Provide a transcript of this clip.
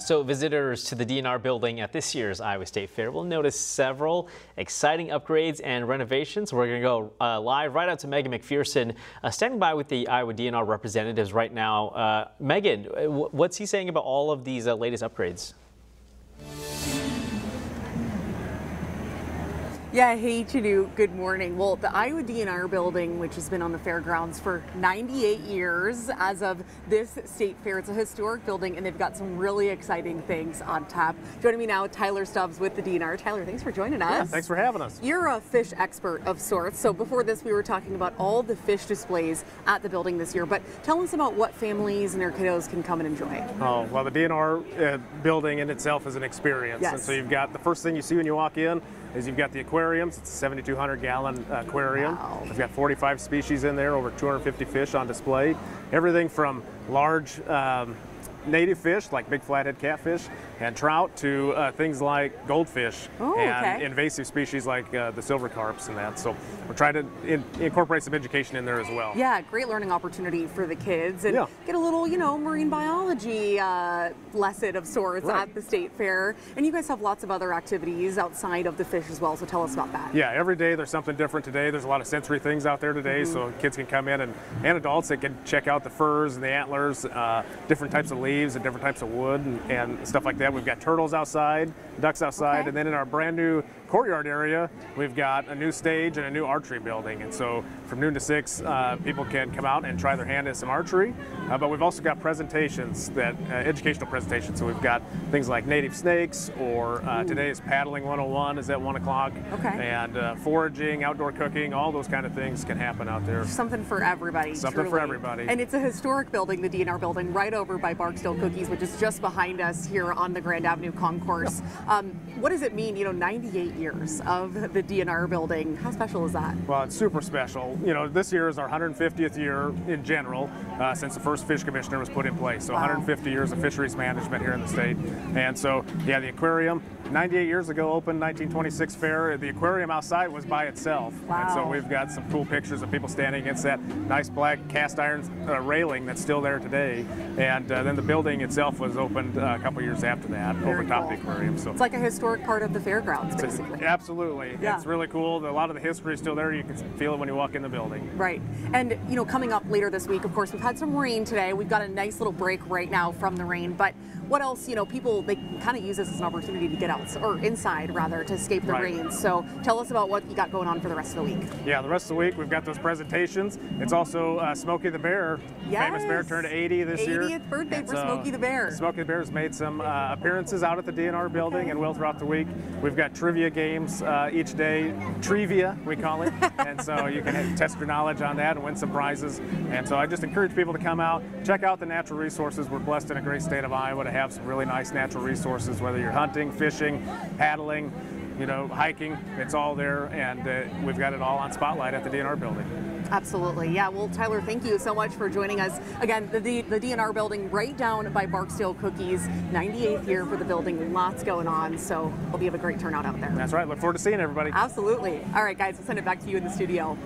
So visitors to the DNR building at this year's Iowa State Fair will notice several exciting upgrades and renovations. We're going to go live right out to Megan McPherson, standing by with the Iowa DNR representatives right now. Megan, what's he saying about all of these latest upgrades? Yeah, hey Chidu, good morning. Well, the Iowa DNR building, which has been on the fairgrounds for 98 years as of this state fair, it's a historic building and they've got some really exciting things on tap. Joining me now, Tyler Stubbs with the DNR. Tyler, thanks for joining us. Yeah, thanks for having us. You're a fish expert of sorts. So before this, we were talking about all the fish displays at the building this year, but tell us about what families and their kiddos can come and enjoy. Oh, well, the DNR building in itself is an experience. Yes. And so you've got the first thing you see when you walk in is you've got the aquariums. It's a 7,200 gallon aquarium. Wow. We've got 45 species in there, over 250 fish on display. Everything from large native fish like big flathead catfish and trout to things like goldfish and invasive species like the silver carps and that. So we're trying to incorporate some education in there as well. Yeah, great learning opportunity for the kids and get a little, you know, marine biology lesson of sorts at the state fair. And you guys have lots of other activities outside of the fish as well, so tell us about that. Yeah, every day there's something different today. There's a lot of sensory things out there today, so kids can come in and adults that can check out the furs and the antlers, different types of leaves and different types of wood and stuff like that. We've got turtles outside, ducks outside, and then in our brand new courtyard area, we've got a new stage and a new archery building. And so from noon to 6, people can come out and try their hand at some archery. But we've also got presentations, that educational presentations. So we've got things like native snakes, or today is Paddling 101 is at 1 o'clock. And foraging, outdoor cooking, all those kind of things can happen out there. Something for everybody. Something for everybody. And it's a historic building, the DNR building, right over by Barksdale Cookies, which is just behind us here on the Grand Avenue Concourse. What does it mean, you know, 98 years of the DNR building? How special is that? Well, it's super special. You know, this year is our 150th year in general since the first fish commissioner was put in place. So 150 years of fisheries management here in the state. And so, yeah, the aquarium 98 years ago opened, 1926 fair. The aquarium outside was by itself. Wow. And so we've got some cool pictures of people standing against that nice black cast iron railing that's still there today. And then the building itself was opened a couple years after that, over top the aquarium. So it's like a historic part of the fairgrounds, basically. Absolutely. Yeah. It's really cool. A lot of the history is still there. You can feel it when you walk in the building. Right. And, you know, coming up later this week, of course, we've had some rain today. We've got a nice little break right now from the rain. But what else, you know, people, they kind of use this as an opportunity to get out, or inside, rather, to escape the rain. So tell us about what you got going on for the rest of the week. Yeah, the rest of the week, we've got those presentations. It's also Smokey the Bear. Yes. Famous bear turned 80 this year. 80th birthday for Smokey the Bear. Smokey the Bear has made some appearances out at the DNR building and will throughout the week. We've got trivia games each day, trivia we call it, and so you can test your knowledge on that and win some prizes. And so I just encourage people to come out, check out the natural resources. We're blessed in a great state of Iowa to have some really nice natural resources, whether you're hunting, fishing, paddling, you know, hiking. It's all there, and we've got it all on spotlight at the DNR building. Absolutely. Yeah. Well, Tyler, thank you so much for joining us. Again, the DNR building right down by Barksdale Cookies, 98th year for the building. Lots going on. So hope you have a great turnout out there. That's right. Look forward to seeing everybody. Absolutely. All right, guys, we'll send it back to you in the studio.